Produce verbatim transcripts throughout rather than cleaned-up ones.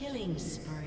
Killing spree.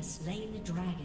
Slain the dragon.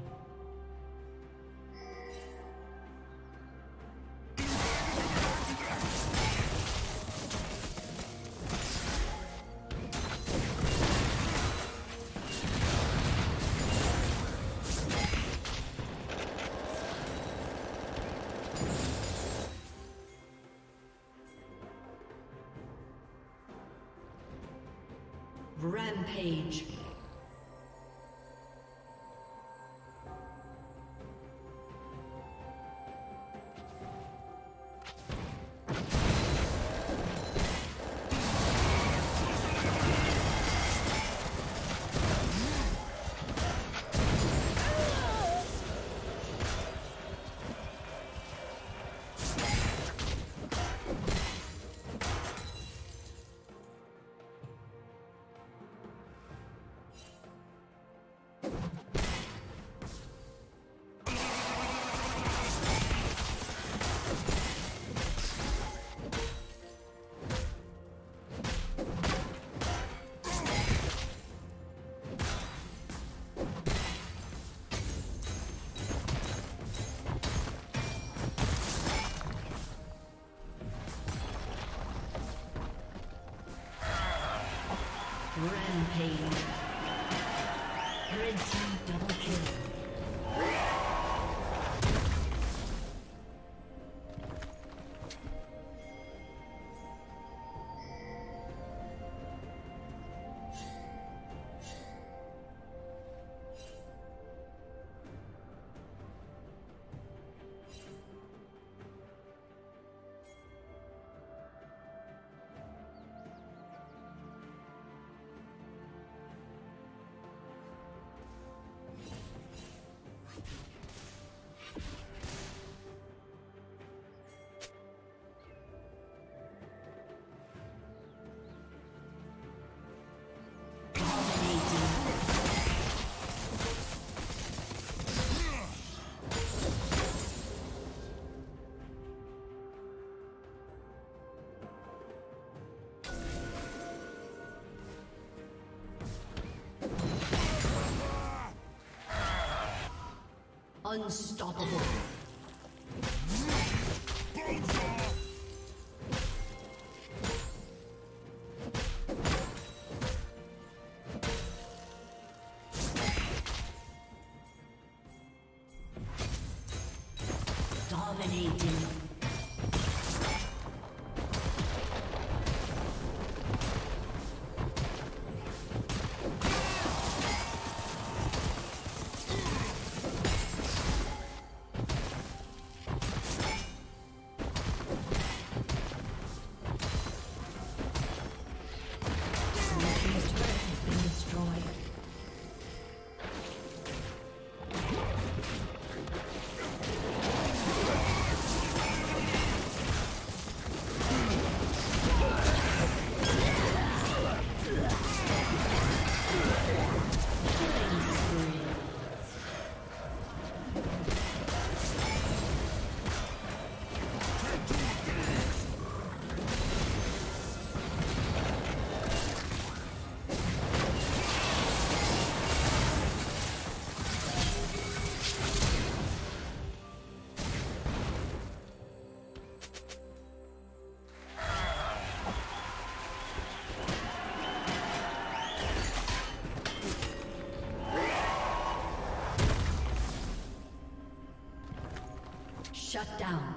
Rampage. Rampage. Red team double kill. Unstoppable. Dominating. Shut down.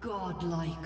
Godlike.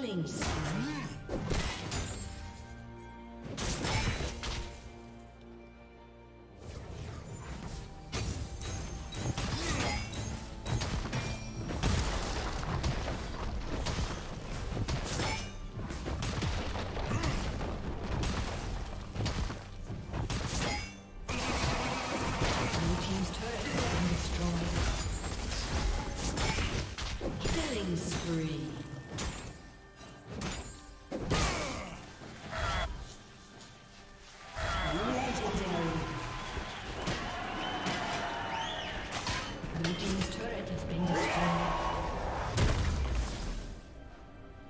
Killing spree.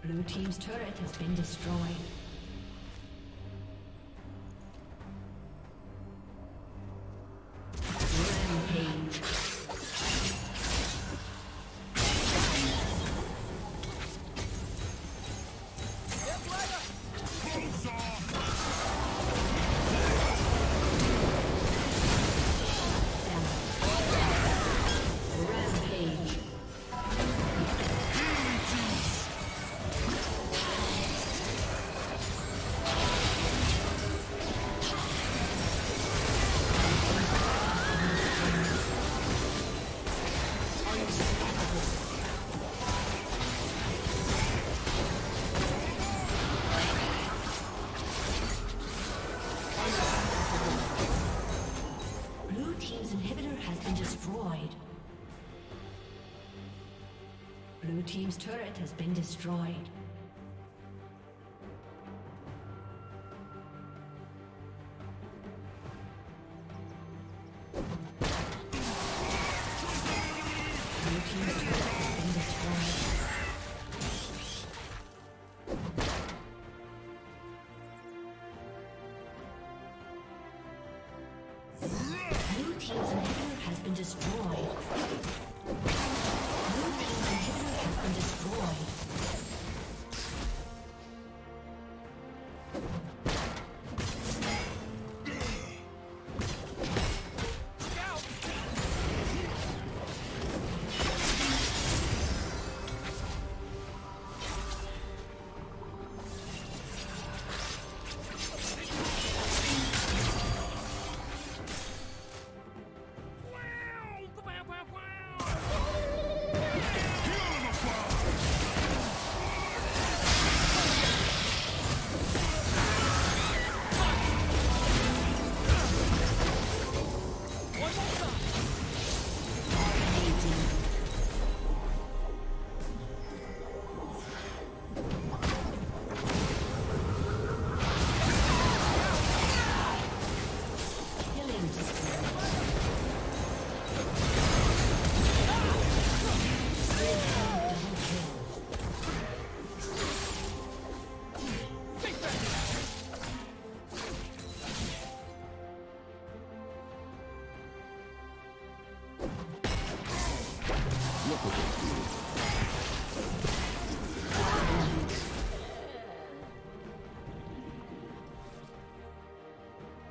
Blue team's turret has been destroyed. Rampage. Blue team's turret has been destroyed.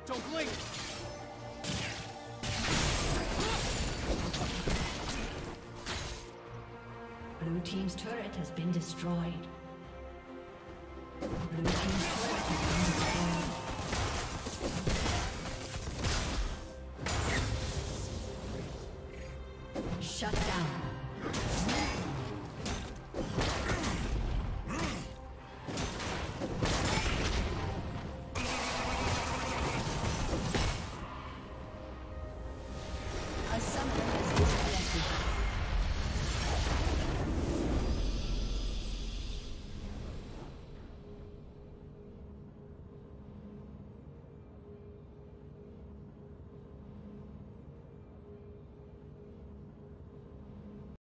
Don't blink! Blue team's turret has been destroyed. Blue team's turret has been destroyed. Shut down.